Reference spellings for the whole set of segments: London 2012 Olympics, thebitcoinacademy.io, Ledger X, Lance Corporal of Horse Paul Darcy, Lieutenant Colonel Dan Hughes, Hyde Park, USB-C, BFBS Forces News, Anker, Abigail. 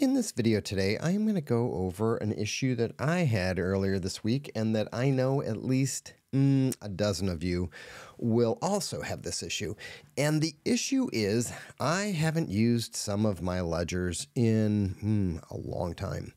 In this video today, I'm going to go over an issue that I had earlier this week and that I know at least a dozen of you will also have this issue. And the issue is I haven't used some of my ledgers in a long time.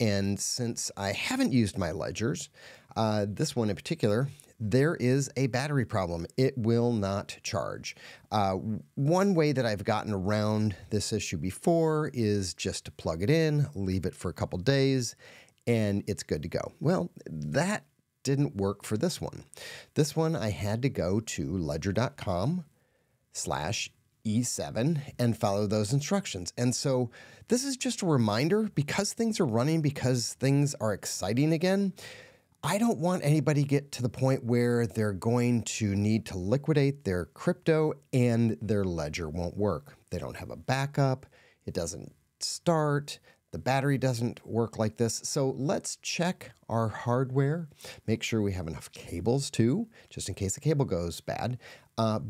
And since I haven't used my ledgers, this one in particular, there is a battery problem. It will not charge. One way that I've gotten around this issue before is just to plug it in, leave it for a couple days, and it's good to go. Well, that didn't work for this one. This one I had to go to ledger.com/E7 and follow those instructions. And so this is just a reminder, because things are running, because things are exciting again, I don't want anybody to get to the point where they're going to need to liquidate their crypto and their ledger won't work. They don't have a backup. It doesn't start. The battery doesn't work like this. So let's check our hardware, make sure we have enough cables too, just in case the cable goes bad,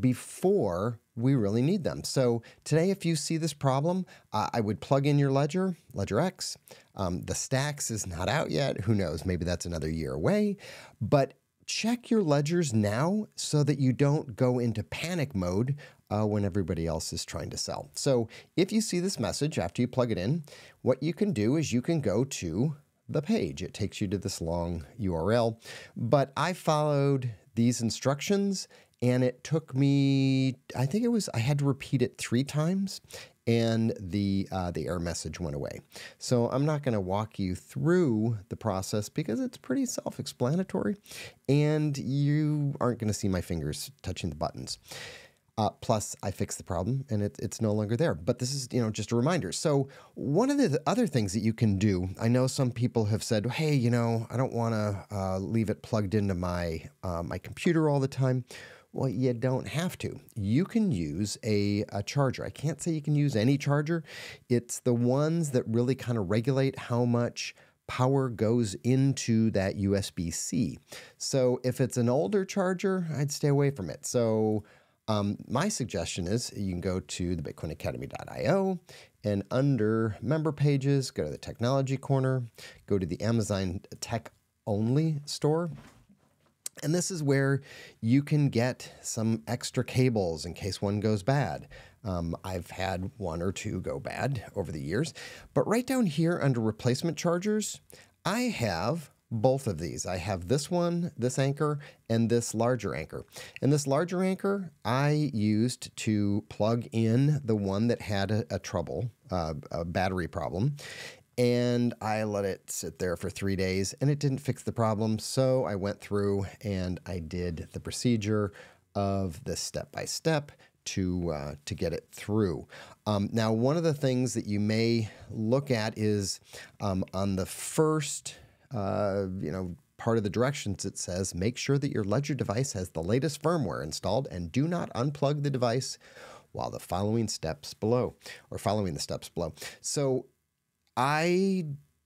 before we really need them. So today, if you see this problem, I would plug in your Ledger, Ledger X. The Stacks is not out yet. Who knows? Maybe that's another year away. But check your ledgers now so that you don't go into panic mode when everybody else is trying to sell. So if you see this message after you plug it in, what you can do is you can go to the page. It takes you to this long URL. But I followed these instructions, and it took me, I think it was, I had to repeat it 3 times, and the error message went away. So I'm not going to walk you through the process because it's pretty self-explanatory, and you aren't going to see my fingers touching the buttons. Plus, I fixed the problem, and it's no longer there. But this is, just a reminder. So one of the other things that you can do, I know some people have said, hey, I don't want to leave it plugged into my my computer all the time. Well, you don't have to. You can use a charger. I can't say you can use any charger. It's the ones that really kind of regulate how much power goes into that USB-C. So if it's an older charger, I'd stay away from it. So my suggestion is you can go to thebitcoinacademy.io and under member pages, go to the technology corner, go to the Amazon Tech Only store. And this is where you can get some extra cables in case one goes bad. I've had 1 or 2 go bad over the years. But right down here under replacement chargers, I have both of these. I have this one, this Anker, and this larger Anker. And this larger Anker I used to plug in the one that had a battery problem. And I let it sit there for 3 days, and it didn't fix the problem. So I went through and I did the procedure of the step-by-step to get it through. Now, one of the things that you may look at is on the first, part of the directions, it says, make sure that your Ledger device has the latest firmware installed and do not unplug the device while the following the steps below. So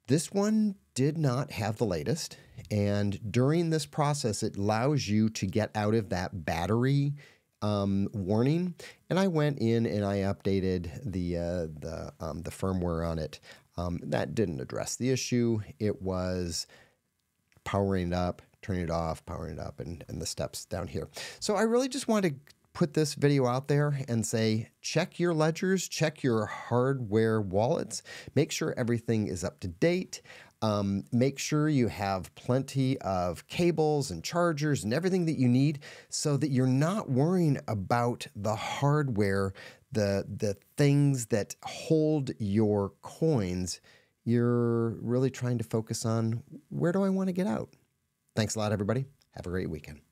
this one did not have the latest, and during this process, it allows you to get out of that battery warning. And I went in and I updated the firmware on it. That didn't address the issue. It was powering it up, turning it off, powering it up, and the steps down here. So I really just wanted to put this video out there and say, check your ledgers, check your hardware wallets, make sure everything is up to date, make sure you have plenty of cables and chargers and everything that you need so that you're not worrying about the hardware, the things that hold your coins. You're really trying to focus on, where do I want to get out? Thanks a lot, everybody. Have a great weekend.